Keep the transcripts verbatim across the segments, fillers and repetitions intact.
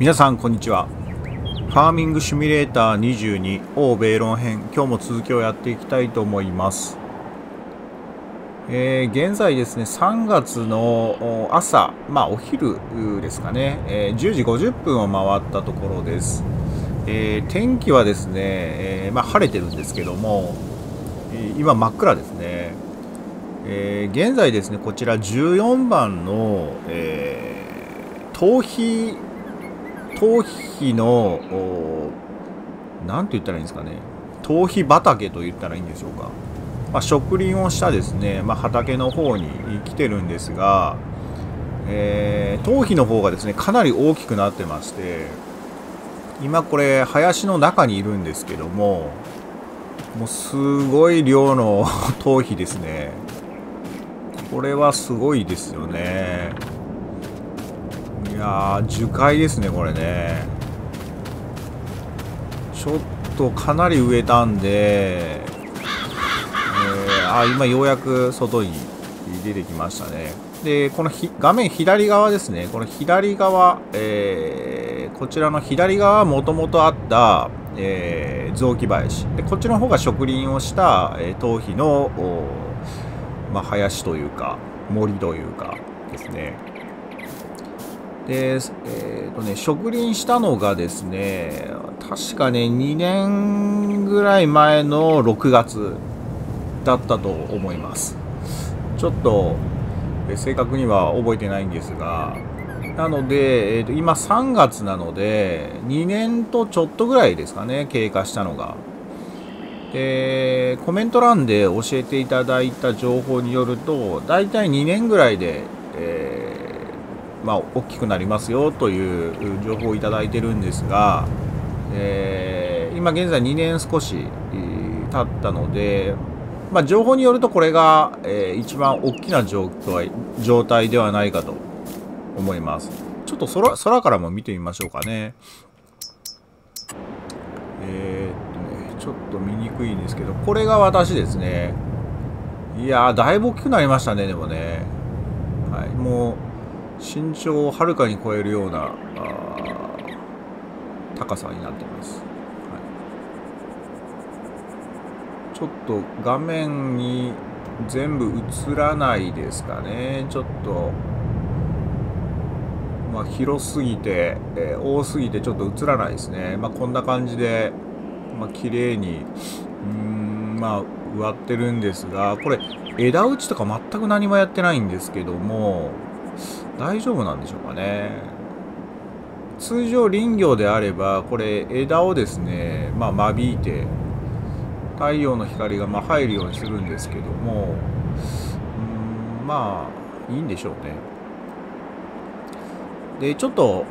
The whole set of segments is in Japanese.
皆さんこんにちは。ファーミングシミュレーターにじゅうに欧米論編、今日も続きをやっていきたいと思います。えー、現在ですね、さんがつの朝、まあお昼ですかね、えー、じゅうじごじゅっぷんを回ったところです。えー、天気はですね、えーまあ、晴れてるんですけども、今真っ暗ですね。えー、現在ですね、こちらじゅうよんばんの、えー、頭皮頭皮の何て言ったらいいんですかね、頭皮畑と言ったらいいんでしょうか、まあ、植林をしたですね、まあ、畑の方に来てるんですが、えー、頭皮の方がですねかなり大きくなってまして、今これ林の中にいるんですけども、もうすごい量の頭皮ですね。これはすごいですよね。いやー、樹海ですね、これね。ちょっとかなり植えたんで、えー、あ、今ようやく外に出てきましたね。で、このひ画面左側ですね、この左側、えー、こちらの左側はもともとあった、えー、雑木林で、こっちの方が植林をした、えー、頭皮の、まあ、林というか森というかですね。で、えーとね、植林したのがですね、確かね、にねんぐらい前のろくがつだったと思います。ちょっと正確には覚えてないんですが、なので、えーと、今さんがつなので、にねんとちょっとぐらいですかね、経過したのが。で、コメント欄で教えていただいた情報によると、大体にねんぐらいで、えーまあ、大きくなりますよという情報をいただいてるんですが、えー、今現在にねん少し経ったので、まあ、情報によるとこれが、えー、一番大きな状態、状態ではないかと思います。ちょっと 空, 空からも見てみましょうかね。えー、っとね、ちょっと見にくいんですけど、これが私ですね。いやー、だいぶ大きくなりましたね、でもね。はい、もう身長をはるかに超えるような高さになっています。はい、ちょっと画面に全部映らないですかね。ちょっと、まあ、広すぎて、えー、多すぎてちょっと映らないですね。まあ、こんな感じで、まあ、綺麗に、うーん、まあ、植わってるんですが、これ枝打ちとか全く何もやってないんですけども、大丈夫なんでしょうかね。通常林業であればこれ枝をですね、まあ、間引いて太陽の光がまあ入るようにするんですけども、うん、まあいいんでしょうね。で、ちょっと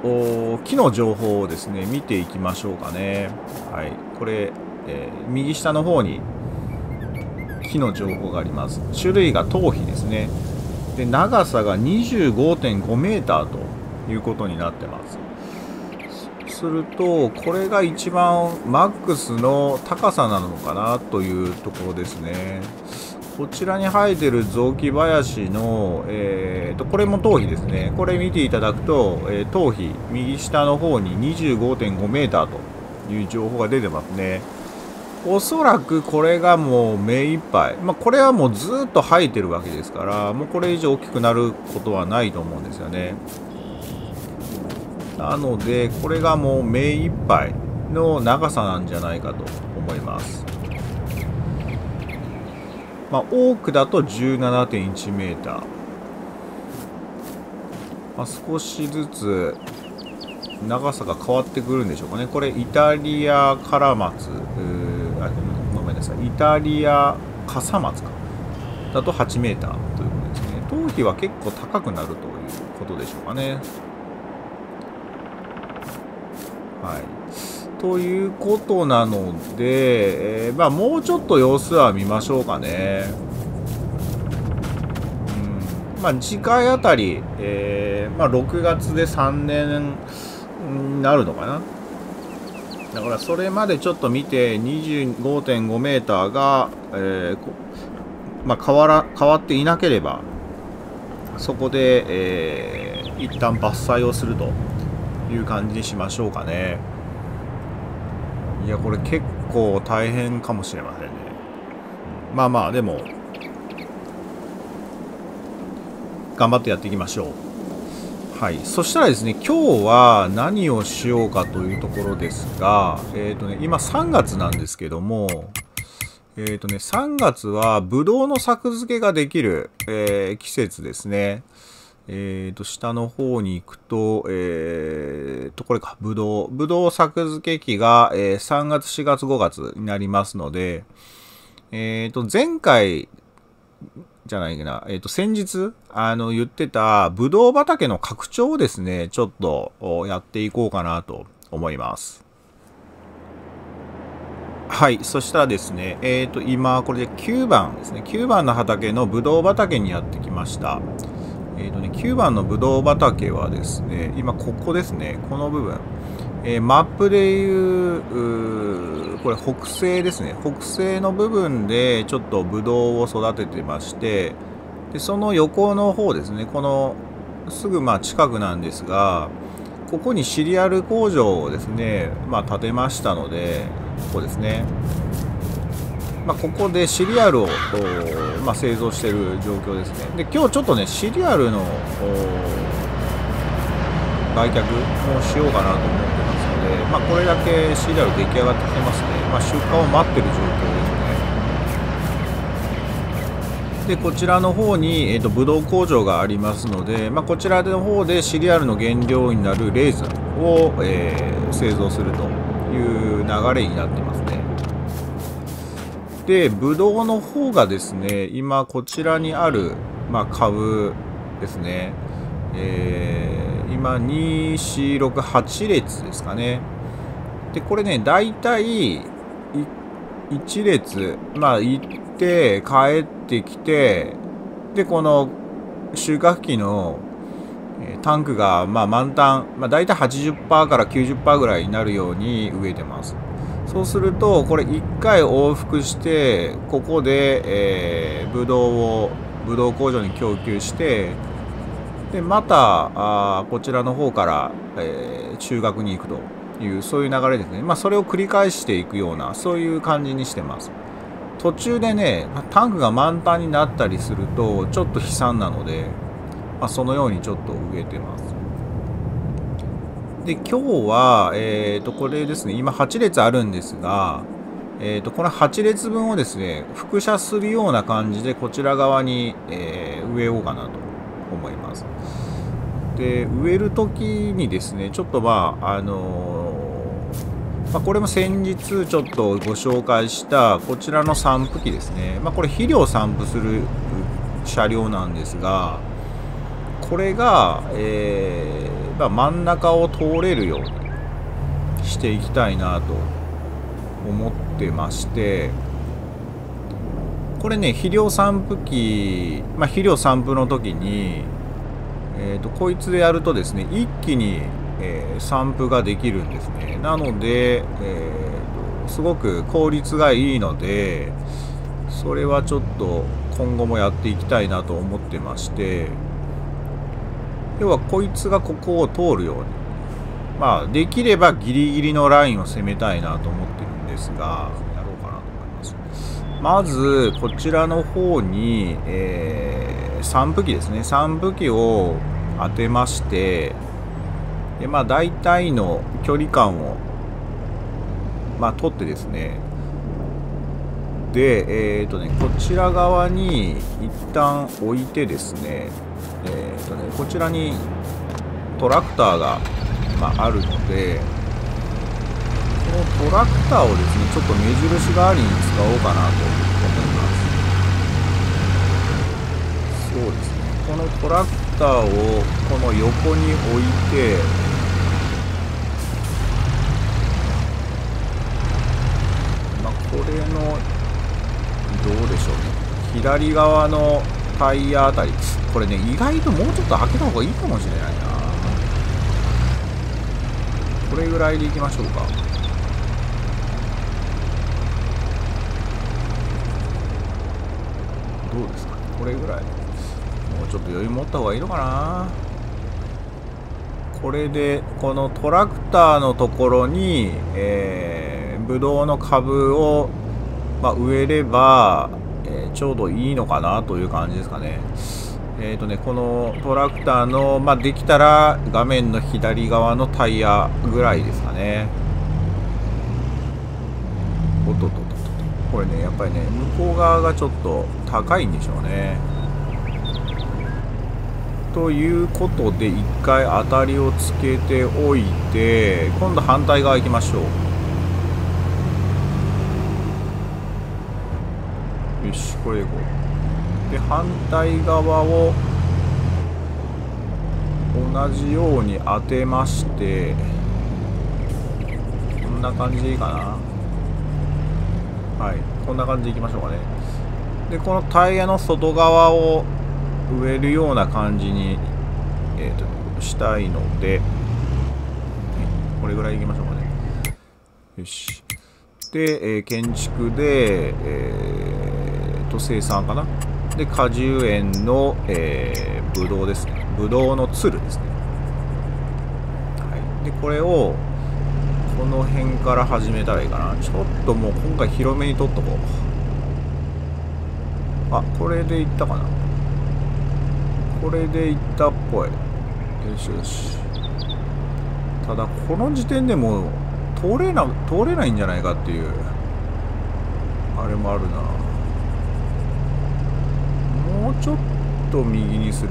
木の情報をですね見ていきましょうかね。はい、これ、えー、右下の方に木の情報があります。種類がトウヒですね。で、長さが にじゅうごてんごメーターということになってます。するとこれが一番マックスの高さなのかなというところですね。こちらに生えてる雑木林の、えー、とこれも頭皮ですね。これ見ていただくと、えー、頭皮右下の方に にじゅうごてんごメーターという情報が出てますね。おそらくこれがもう目いっぱい、まあ、これはもうずっと生えてるわけですから、もうこれ以上大きくなることはないと思うんですよね。なのでこれがもう目いっぱいの長さなんじゃないかと思います。まあ、多くだと じゅうななてんいちメーター、まあ、少しずつ長さが変わってくるんでしょうかね。これイタリアカラマツ、ごめんなさい、イタリアカサマツかだとはちメーターということですね。頭皮は結構高くなるということでしょうかね。はい、ということなので、えーまあ、もうちょっと様子は見ましょうかね。うん、まあ、次回あたり、えーまあ、ろくがつでさんねんになるのかな。だからそれまでちょっと見て にじゅうごてんごメーターが、えーまあ、変わら変わっていなければそこで、えー、一旦伐採をするという感じにしましょうかね。いや、これ結構大変かもしれませんね。まあまあ、でも頑張ってやっていきましょう。はい、そしたらですね、今日は何をしようかというところですが、えっとね、今さんがつなんですけども、えっとね、さんがつはブドウの作付けができる、えー、季節ですね。えっと、下の方に行くと、えっと、これか、ブドウ。ブドウ作付け期が、えー、さんがつ、しがつ、ごがつになりますので、えっと、前回じゃないかな、えっと、先日、あの、言ってた、ブドウ畑の拡張をですね、ちょっとやっていこうかなと思います。はい、そしたらですね、えっと、今、これできゅうばんですね、きゅうばんの畑のブドウ畑にやってきました。えっとね、きゅうばんのブドウ畑はですね、今ここですね、この部分。えー、マップでいう、うこれ北西ですね。北西の部分でちょっとブドウを育ててまして、でその横の方ですね、このすぐまあ近くなんですが、ここにシリアル工場をですね、まあ建てましたので、ここですね。まあここでシリアルを、まあ、製造している状況ですね。で、今日ちょっとね、シリアルの売却もしようかなと思ってますので、まあ、これだけシリアル出来上がってきてますね。まあ、出荷を待ってる状況ですね。で、こちらの方に、えーと、ブドウ工場がありますので、まあ、こちらの方でシリアルの原料になるレーズンを、えー、製造するという流れになってますね。で、ブドウの方がですね、今こちらにある、まあ、株ですね。えー今に、よん、ろく、はち列ですかね。で、これね、だいたいいち列、まあ行って、帰ってきて、で、この収穫機のタンクが、まあ満タン、まあだいたい はちじゅっパーセント から きゅうじゅっパーセント ぐらいになるように植えてます。そうすると、これいっかい往復して、ここで、えー、ブドウを、ブドウ工場に供給して、で、また、あこちらの方から、えー、中学に行くという、そういう流れですね。まあ、それを繰り返していくような、そういう感じにしてます。途中でね、タンクが満タンになったりすると、ちょっと悲惨なので、まあ、そのようにちょっと植えてます。で、今日は、えっと、これですね、今はち列あるんですが、えっと、このはち列分をですね、複写するような感じで、こちら側に、えー、植えようかなと思います。で、植える時にですね、ちょっとまああのーまあ、これも先日ちょっとご紹介したこちらの散布機ですね、まあ、これ肥料を散布する車両なんですが、これが、えーまあ、真ん中を通れるようにしていきたいなと思ってまして、これね、肥料散布機、まあ、肥料散布の時に、えー、とこいつでやるとですね、一気に、えー、散布ができるんですね。なので、えー、とすごく効率がいいので、それはちょっと今後もやっていきたいなと思ってまして、要はこいつがここを通るように、まあ、できればギリギリのラインを攻めたいなと思ってるんですが、まず、こちらの方に、えー、散布機ですね。散布機を当てまして、で、まあ、大体の距離感を、まあ、取ってですね。で、えっとね、こちら側に一旦置いてですね、えっとね、こちらにトラクターが、まあ、あるので、トラクターをですね、ちょっと目印代わりに使おうかなと思います。そうですね、このトラクターをこの横に置いて、まあ、これのどうでしょうね、左側のタイヤあたり、これね、意外ともうちょっと開けた方がいいかもしれないな。これぐらいでいきましょうか。どうですかね、これぐらいもうちょっと余裕持った方がいいのかな。これでこのトラクターのところに、えー、ブドウの株を、まあ、植えれば、えー、ちょうどいいのかなという感じですかね。えーとね、このトラクターの、まあ、できたら画面の左側のタイヤぐらいですかね。おっとっとっとっと、これね、やっぱりね、向こう側がちょっと高いんでしょうね。ということで、一回当たりをつけておいて、今度反対側行きましょう。よし、これでいこう。で、反対側を同じように当てまして、こんな感じでいいかな。はい、こんな感じでいきましょうかね。で、このタイヤの外側を植えるような感じに、えー、としたいので、これぐらいいきましょうかね。よし。で、えー、建築で、えー、と生産かな。で、果樹園の、えー、ブドウですね。ブドウのつるですね。はい、で、これをこの辺から始めたらいいかな。ちょっともう今回広めに取っとこう。あ、これでいったかな。これでいったっぽい。よしよし。ただ、この時点でもう通れな、通れないんじゃないかっていう、あれもあるな。もうちょっと右にする？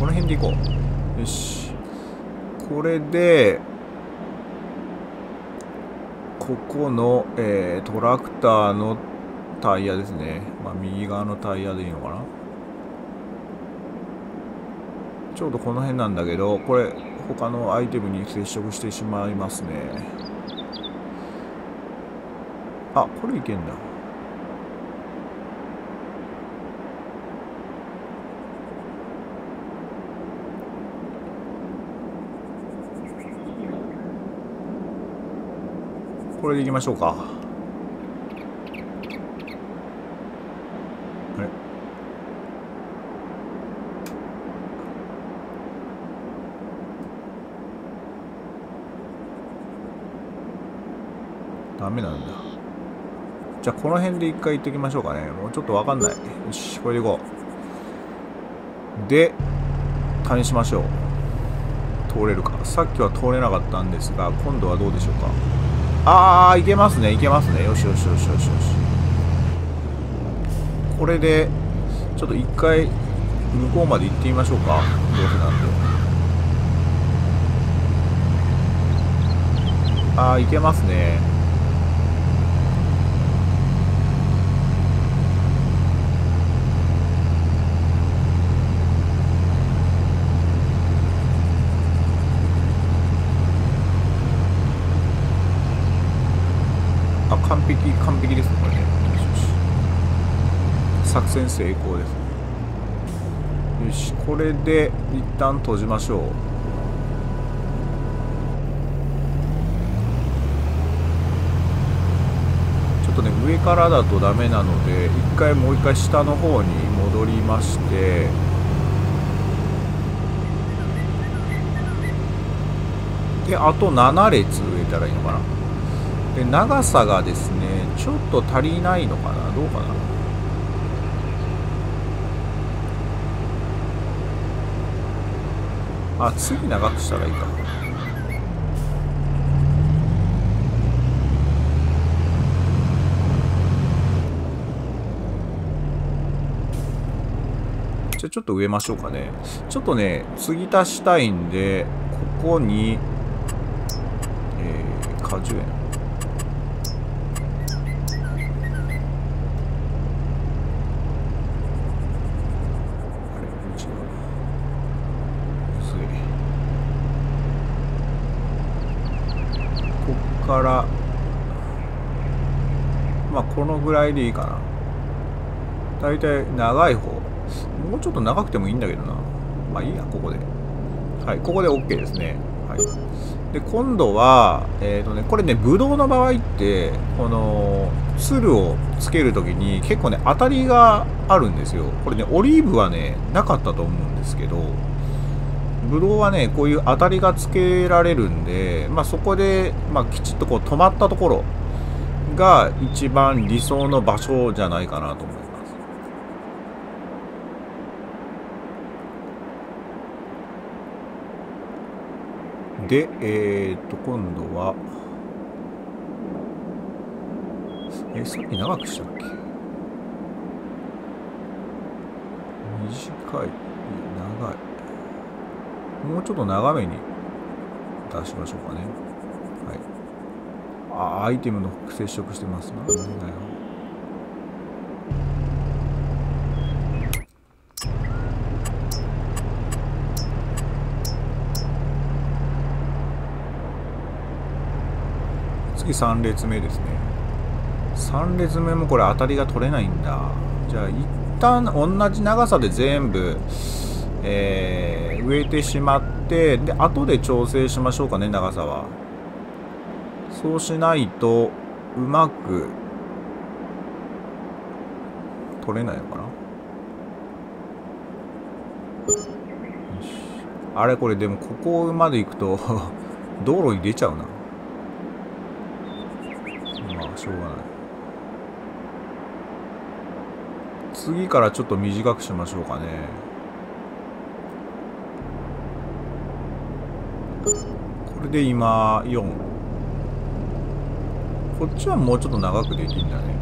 この辺でいこう。よし。これで、ここの、えー、トラクターのタイヤですね。まあ、右側のタイヤでいいのかな？ちょうどこの辺なんだけど、これ、他のアイテムに接触してしまいますね。あ、これいけんだ。これでいきましょうか。あれ、ダメなんだ。じゃあ、この辺で一回行ってきましょうかね。もうちょっとわかんない。よし、これでいこう。で、試しましょう。通れるか。さっきは通れなかったんですが、今度はどうでしょうか。あー、いけますね、いけますね。よしよしよしよしよし。これで、ちょっと一回、向こうまで行ってみましょうか。どうせなんで。あー、いけますね。完璧、完璧ですね、これね。作戦成功ですね。よし、これで一旦閉じましょう。ちょっとね、上からだとダメなので、一回もう一回下の方に戻りまして、で、あとなな列植えたらいいのかな。で、長さがですね、ちょっと足りないのかな、どうかな。あ、次長くしたらいいか。じゃあ、ちょっと植えましょうかね。ちょっとね、継ぎ足したいんで、ここに、えー、果樹園。からまあ、このぐらいでいいかな。だいたい長い方、もうちょっと長くてもいいんだけどな。まあいいや、ここで。はい、ここで OK ですね。はい、で今度は、えーとね、これねブドウの場合ってこのつるをつけるときに結構ね当たりがあるんですよ。これねオリーブはねなかったと思うんですけど、ブドウはねこういう当たりがつけられるんで、まあ、そこで、まあ、きちっとこう止まったところが一番理想の場所じゃないかなと思います。で、えー、っと、今度は、え、さっき長くしたっけ？短い、長い。もうちょっと長めに出しましょうかね。はい。あ、アイテムの接触してますな。なんだよ。次さん列目ですね。さん列目もこれ当たりが取れないんだ。じゃあ一旦同じ長さで全部、えー、植えてしまって、で後で調整しましょうかね、長さは。そうしないとうまく取れないのかな。あれこれでもここまで行くと道路に出ちゃうな。まあしょうがない。次からちょっと短くしましょうかね。これで今よん。こっちはもうちょっと長くできるんだね。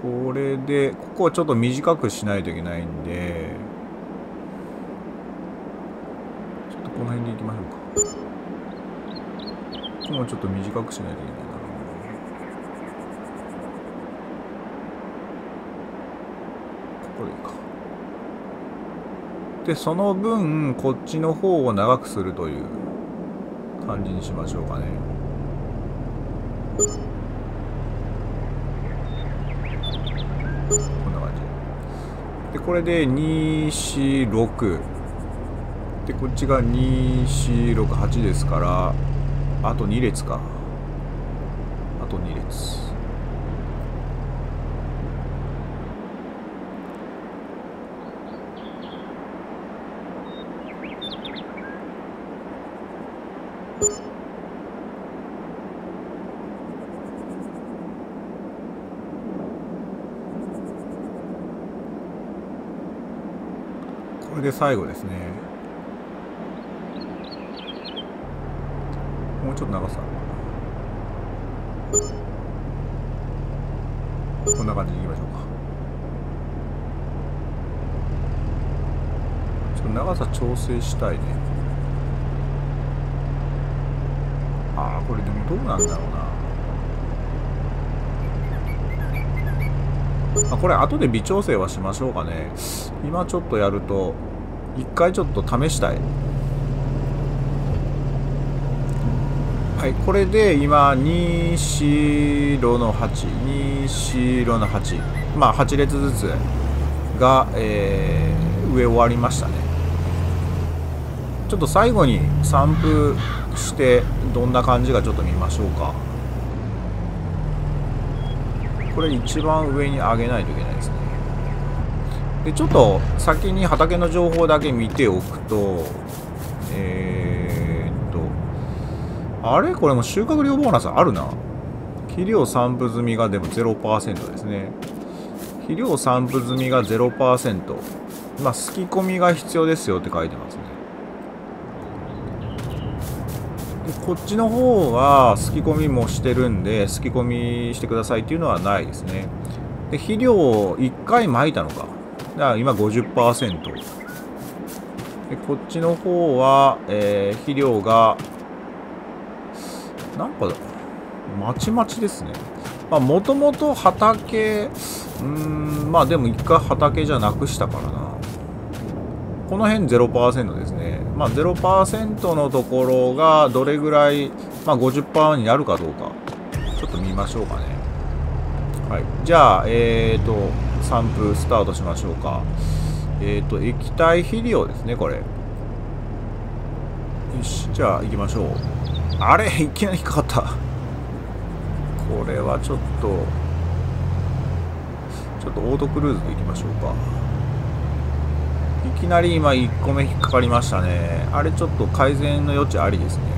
これでここはちょっと短くしないといけないんで、この辺でいきましょうか。もうちょっと短くしないといけないな。ここでいいか。でその分こっちの方を長くするという感じにしましょうかね。こんな感じで、これでに、よん、ろくで、こっちがに、よん、ろく、はちですから、あとに列か。あとに列。これで最後ですね。ちょっと長さこんな感じでいきましょうか。ちょっと長さ調整したいね。ああこれでもどうなんだろうな。あこれ後で微調整はしましょうかね。今ちょっとやると一回ちょっと試したい。はい、これで今に、よん、ろくのはち、に、よん、ろくのはち、まあはち列ずつが、えー、植え終わりましたね。ちょっと最後に散布してどんな感じかちょっと見ましょうか。これ一番上に上げないといけないですね。でちょっと先に畑の情報だけ見ておくと、えーあれこれも収穫量ボーナスあるな。肥料散布済みがでも ゼロパーセント ですね。肥料散布済みが ゼロパーセント。まあ、すき込みが必要ですよって書いてますね。でこっちの方はすき込みもしてるんで、すき込みしてくださいっていうのはないですね。で肥料をいっかい撒いたのか。だから今 ごじゅっパーセント。でこっちの方は、えー、肥料がなんか、まちまちですね。まあ、もともと畑、うーん、まあでも一回畑じゃなくしたからな。この辺 ゼロパーセント ですね。まあ ゼロパーセント のところがどれぐらい、まあ ごじゅっパーセント になるかどうか、ちょっと見ましょうかね。はい、じゃあ、えーと、散布スタートしましょうか。えーと、液体肥料ですね、これ。よし、じゃあ行きましょう。あれ、いきなり引っかかった。これはちょっと、ちょっとオートクルーズで行きましょうか。いきなり今いっこめ引っかかりましたね。あれちょっと改善の余地ありですね。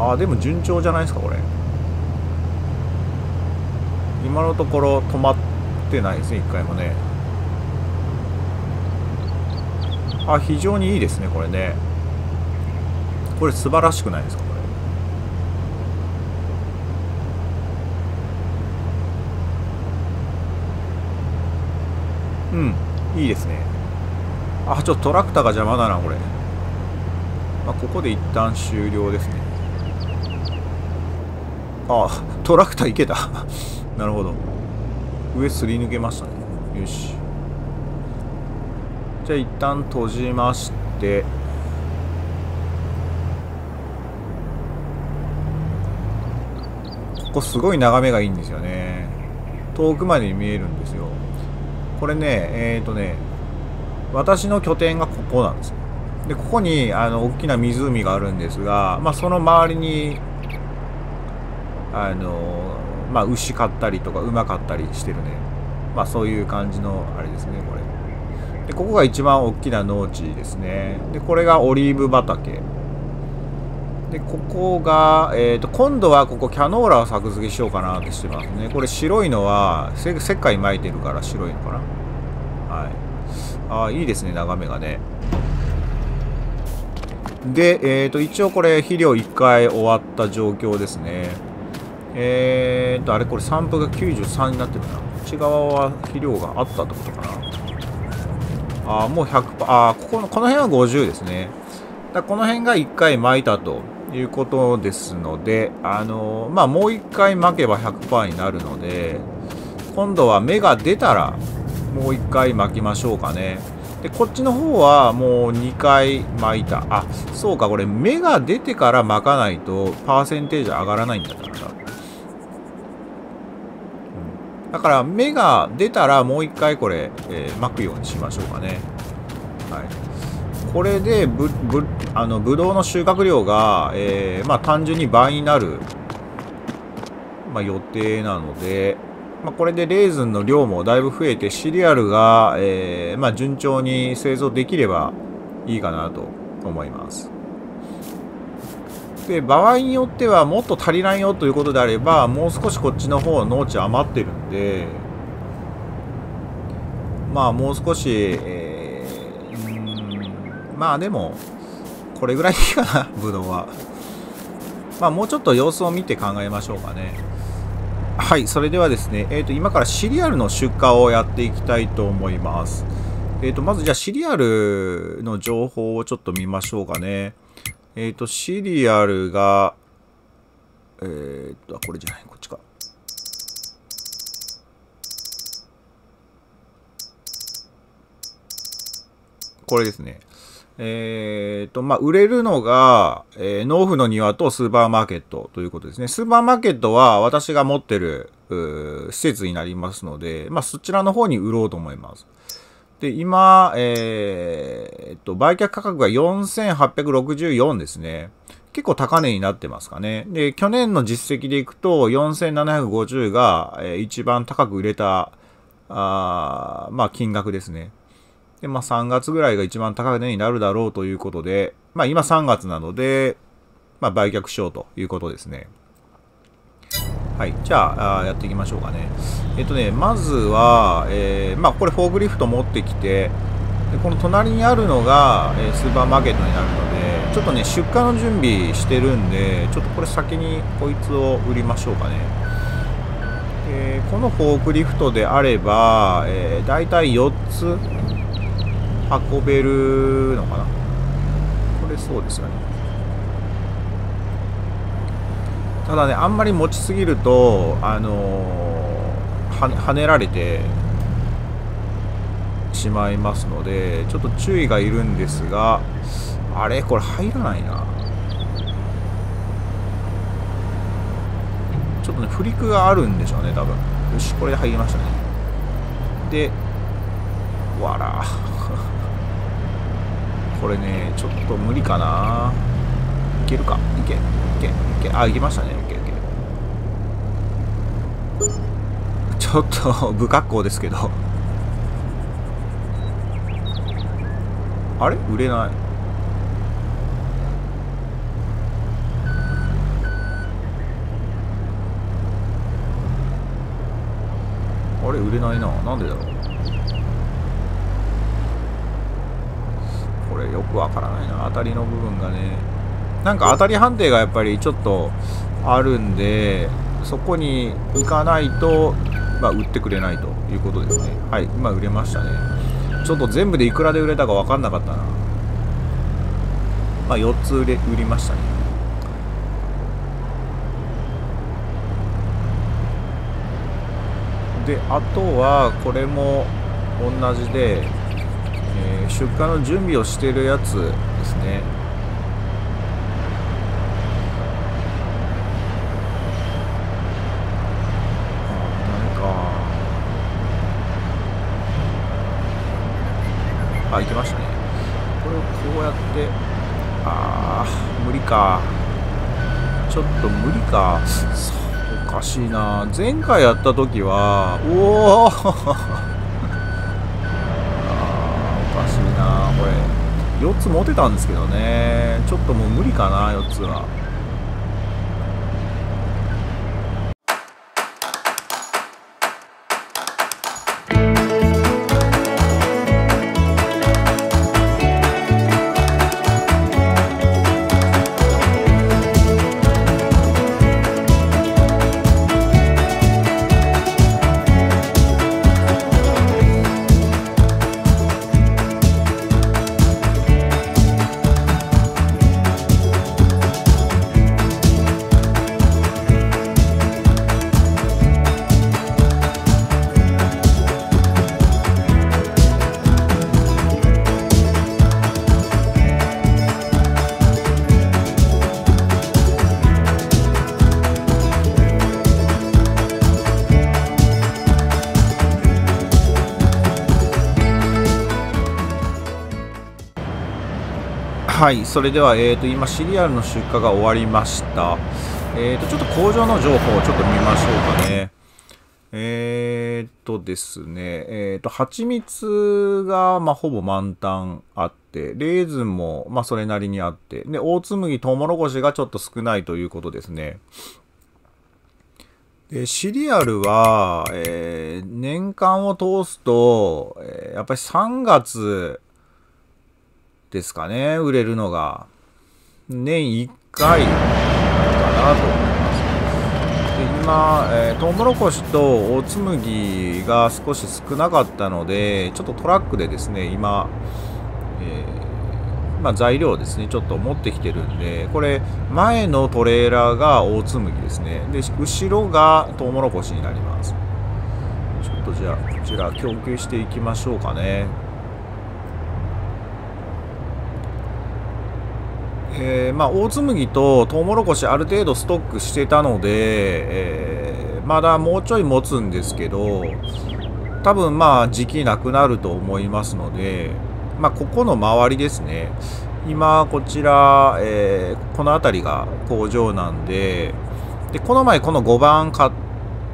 ああ、でも順調じゃないですか、これ。今のところ止まってないですね、いっかいもね。あ、非常にいいですね、これね。これ素晴らしくないですか、これ。うん、いいですね。あ、ちょっとトラクターが邪魔だな、これ。まあ、ここで一旦終了ですね。ああ、トラクターいけた。なるほど。上すり抜けましたね。よし。じゃあ一旦閉じまして。ここすごい眺めがいいんですよね。遠くまで見えるんですよ。これね、えっとね、私の拠点がここなんですよ。で、ここに、あの、大きな湖があるんですが、まあ、その周りに、あの、まあ、牛飼ったりとか、馬飼ったりしてるね。まあ、そういう感じの、あれですね、これ。で、ここが一番大きな農地ですね。で、これがオリーブ畑。で、ここが、えっと、今度はここキャノーラを作付けしようかなってしてますね。これ白いのは、せ、石灰撒いてるから白いのかな。はい。ああ、いいですね、眺めがね。で、えっと、一応これ、肥料いっかい終わった状況ですね。えーっと、あれこれ散布がきゅうじゅうさんになってるな。こっち側は肥料があったってことかな。ああ、もうひゃくパーセント。ああ、ここの、この辺はごじゅうですね。だこの辺がいっかい撒いたということですので、あのー、まあ、もういっかい撒けば ひゃくパーセント になるので、今度は芽が出たら、もういっかい撒きましょうかね。で、こっちの方はもうにかい撒いた。あ、そうか、これ芽が出てから撒かないと、パーセンテージ上がらないんだからな。だから、芽が出たらもう一回これ、えー、撒くようにしましょうかね。はい。これで、ぶ、ぶ、あの、ぶどうの収穫量が、えー、まあ、単純に倍になる、まあ、予定なので、まあ、これでレーズンの量もだいぶ増えて、シリアルが、えー、まあ、順調に製造できればいいかなと思います。で、場合によってはもっと足りないよということであれば、もう少しこっちの方農地余ってるんで、まあもう少し、えー、まあでもこれぐらいでいいかな、ぶどうは。まあもうちょっと様子を見て考えましょうかね。はい、それではですね、えーと、今からシリアルの出荷をやっていきたいと思います。えーと、まずじゃあシリアルの情報をちょっと見ましょうかね。えっと、シリアルが、えー、っと、あ、これじゃない、こっちか。これですね。えー、っと、まあ、売れるのが、えー、農夫の庭とスーパーマーケットということですね。スーパーマーケットは私が持ってる、施設になりますので、まあ、そちらの方に売ろうと思います。で、今、えー、っと、売却価格がよんせんはっぴゃくろくじゅうよんですね。結構高値になってますかね。で、去年の実績でいくと、よんせんななひゃくごじゅうが、えー、一番高く売れた、あまあ、金額ですね。で、まあ、さんがつぐらいが一番高値になるだろうということで、まあ、今さんがつなので、まあ、売却しようということですね。はい。じゃあ、やっていきましょうかね。えっとね、まずは、えー、まあ、これフォークリフト持ってきて、でこの隣にあるのが、えー、スーパーマーケットになるので、ちょっとね、出荷の準備してるんで、ちょっとこれ先にこいつを売りましょうかね。えー、このフォークリフトであれば、えー、だいたいよっつ運べるのかな。これそうですよね。ただね、あんまり持ちすぎると、あのー、跳ねられてしまいますので、ちょっと注意がいるんですが、あれこれ入らないな。ちょっとね、フリクがあるんでしょうね、多分。よし、これで入りましたね。で、わら。これね、ちょっと無理かな。いけるか。いけ、いけ、いけ。あ、いけましたね。いけ、いけ。ちょっと、不格好ですけど。あれ？売れない。あれ売れないな。なんでだろう。これよくわからないな。当たりの部分がね。なんか当たり判定がやっぱりちょっとあるんで、そこに行かないと、まあ、売ってくれないということですね。はい、今売れましたね。ちょっと全部でいくらで売れたかわかんなかったな。まあ、よっつ売れ、売りましたね。で、あとはこれも同じで、えー、出荷の準備をしているやつですね。あ、ダメか。あ、行きましたね。これをこうやって、あー、無理か。ちょっと無理か。おかしいな。前回やった時は、おおあー、おかしいな。これよっつ持てたんですけどね。ちょっともう無理かな、よっつは。はい、それでは、えー、と今、シリアルの出荷が終わりました。えー、とちょっと工場の情報をちょっと見ましょうかね。えー、とですね、えー、と蜂蜜が、まあ、ほぼ満タンあって、レーズンも、まあ、それなりにあって、で大紬、トウモロコシがちょっと少ないということですね。でシリアルは、えー、年間を通すと、えー、やっぱりさんがつ、ですかね、売れるのが年いっかいかなと思います。で今、えー、トウモロコシと大紬が少し少なかったので、ちょっとトラックでですね、今、えーまあ、材料をですね、ちょっと持ってきてるんで、これ、前のトレーラーが大紬ですね、で後ろがトウモロコシになります。ちょっとじゃあ、こちら、供給していきましょうかね。えーまあ、大紬とトウモロコシある程度ストックしてたので、えー、まだもうちょい持つんですけど、多分まあ時期なくなると思いますので、まあ、ここの周りですね、今こちら、えー、この辺りが工場なんで、でこの前このごばん買っ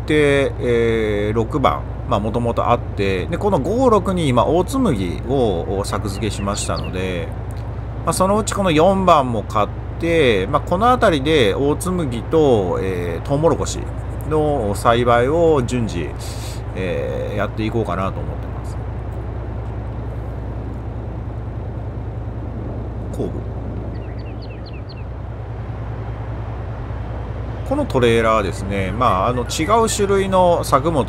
て、えー、ろくばんもともとあって、でこのご、ろくに今大紬を作付けしましたので。まあそのうちこのよんばんも買って、まあ、この辺りで大紬と、えー、トウモロコシの栽培を順次、えー、やっていこうかなと思ってます。後部。このトレーラーですね、まあ、あの違う種類の作物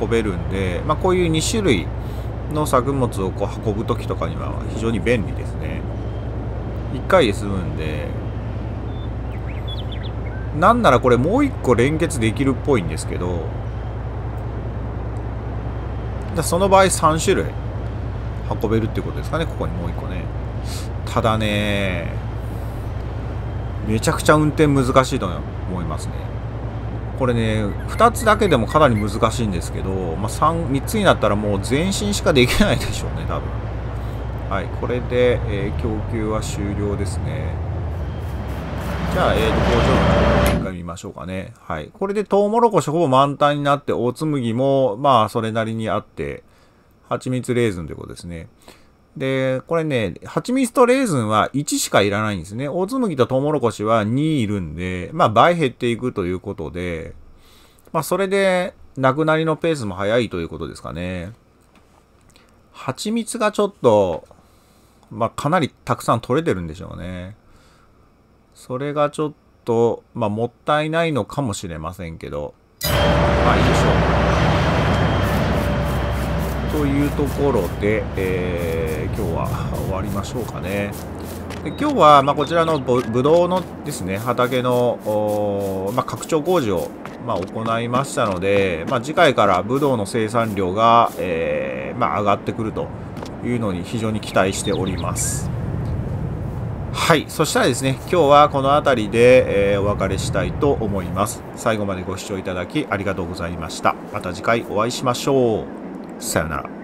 運べるんで、まあ、こういうにしゅるいの作物をこう運ぶときとかには非常に便利ですね。いっかいで済むんで、なんならこれもういっこ連結できるっぽいんですけど、その場合さんしゅるい運べるってことですかね。ここにもういっこね。ただね、めちゃくちゃ運転難しいと思いますね。これねふたつだけでもかなり難しいんですけど、まあ、3, 3つになったらもう前進しかできないでしょうね多分。はい、これで、えー、供給は終了ですね。じゃあ、えー、工場の一回見ましょうかね。はい、これでトウモロコシほぼ満タンになって、オーツ麦もまあそれなりにあって、蜂蜜レーズンということですね。で、これね、蜂蜜とレーズンはいちしかいらないんですね。オーツ麦とトウモロコシはにいるんで、まあ倍減っていくということで、まあそれでなくなりのペースも早いということですかね。蜂蜜がちょっと、まあ、かなりたくさん取れてるんでしょうね。それがちょっと、まあ、もったいないのかもしれませんけど、まあ、いいでしょう。というところで、えー、今日は終わりましょうかね。で今日は、まあ、こちらのぶどうのですね、畑の、まあ、拡張工事を、まあ、行いましたので、まあ、次回からぶどうの生産量が、えーまあ、上がってくると。いうのに非常に期待しております。はい、そしたらですね、今日はこの辺りで、えー、お別れしたいと思います。最後までご視聴いただきありがとうございました。また次回お会いしましょう。さよなら。